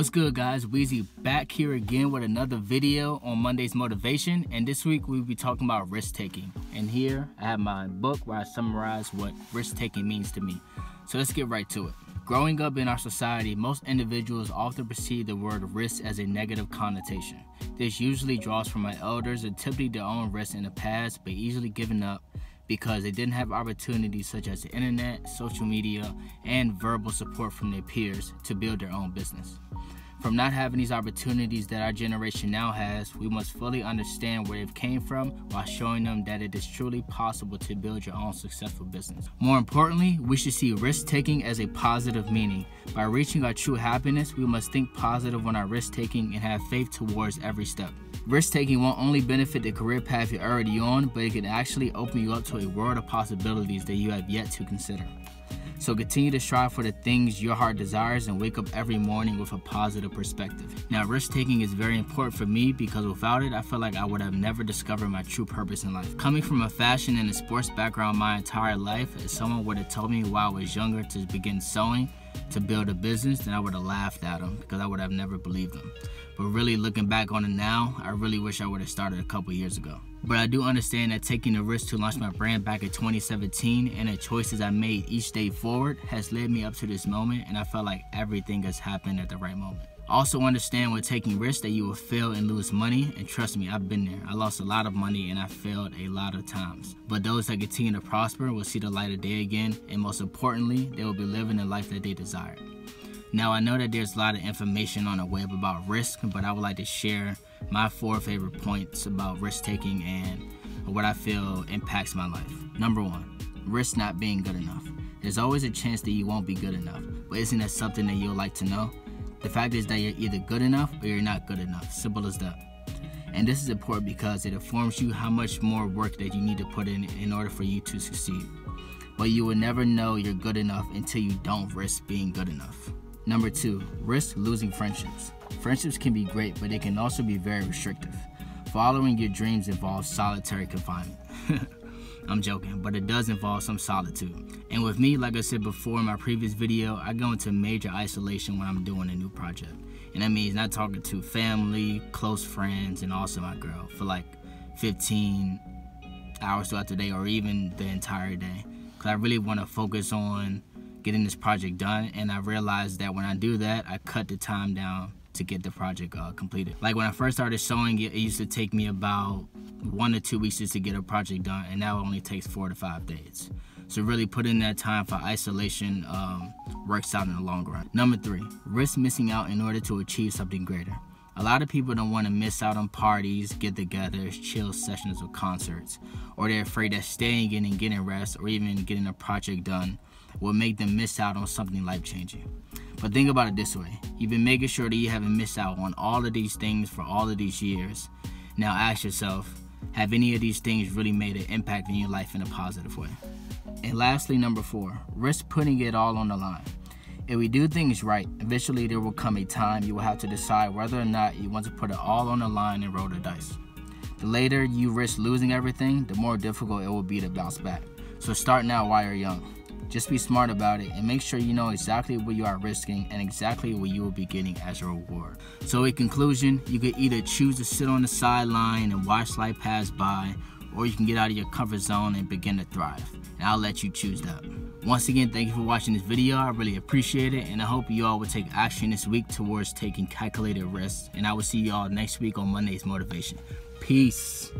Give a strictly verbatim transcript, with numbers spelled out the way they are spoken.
What's good, guys? Wheezy back here again with another video on Monday's Motivation, and this week we'll be talking about risk-taking. And here I have my book where I summarize what risk-taking means to me. So let's get right to it. Growing up in our society, most individuals often perceive the word risk as a negative connotation. This usually draws from my elders and typically their own risks in the past, but easily given up because they didn't have opportunities such as the internet, social media, and verbal support from their peers to build their own business. From not having these opportunities that our generation now has, we must fully understand where they've came from while showing them that it is truly possible to build your own successful business. More importantly, we should see risk-taking as a positive meaning. By reaching our true happiness, we must think positive on our risk-taking and have faith towards every step. Risk-taking won't only benefit the career path you're already on, but it can actually open you up to a world of possibilities that you have yet to consider. So continue to strive for the things your heart desires and wake up every morning with a positive perspective. Now, risk-taking is very important for me because without it, I feel like I would have never discovered my true purpose in life. Coming from a fashion and a sports background my entire life, if someone would have told me while I was younger to begin sewing, to build a business, then I would have laughed at them because I would have never believed them. But really looking back on it now, I really wish I would have started a couple years ago. But I do understand that taking the risk to launch my brand back in twenty seventeen and the choices I made each day forward has led me up to this moment, and I felt like everything has happened at the right moment. Also understand when taking risks that you will fail and lose money, and trust me, I've been there. I lost a lot of money and I failed a lot of times. But those that continue to prosper will see the light of day again, and most importantly, they will be living the life that they desire. Now, I know that there's a lot of information on the web about risk, but I would like to share my four favorite points about risk-taking and what I feel impacts my life. Number one, risk not being good enough. There's always a chance that you won't be good enough, but isn't that something that you'll like to know? The fact is that you're either good enough or you're not good enough, simple as that. And this is important because it informs you how much more work that you need to put in in order for you to succeed. But you will never know you're good enough until you don't risk being good enough. Number two, risk losing friendships. Friendships can be great, but they can also be very restrictive. Following your dreams involves solitary confinement. I'm joking, but it does involve some solitude. And with me, like I said before in my previous video, I go into major isolation when I'm doing a new project. And that means not talking to family, close friends, and also my girl for like fifteen hours throughout the day or even the entire day. Because I really want to focus on getting this project done, and I realized that when I do that, I cut the time down to get the project uh, completed. Like when I first started sewing, it used to take me about one to two weeks just to get a project done, and now it only takes four to five days. So really putting in that time for isolation um, works out in the long run. Number three, risk missing out in order to achieve something greater. A lot of people don't want to miss out on parties, get-togethers, chill sessions, or concerts, or they're afraid that staying in and getting rest or even getting a project done will make them miss out on something life-changing. But think about it this way. You've been making sure that you haven't missed out on all of these things for all of these years. Now ask yourself, have any of these things really made an impact in your life in a positive way? And lastly, number four, risk putting it all on the line. If we do things right, eventually there will come a time you will have to decide whether or not you want to put it all on the line and roll the dice. The later you risk losing everything, the more difficult it will be to bounce back. So start now while you're young. Just be smart about it and make sure you know exactly what you are risking and exactly what you will be getting as a reward. So in conclusion, you could either choose to sit on the sideline and watch life pass by, or you can get out of your comfort zone and begin to thrive. And I'll let you choose that. Once again, thank you for watching this video. I really appreciate it, and I hope you all will take action this week towards taking calculated risks. And I will see you all next week on Monday's Motivation. Peace.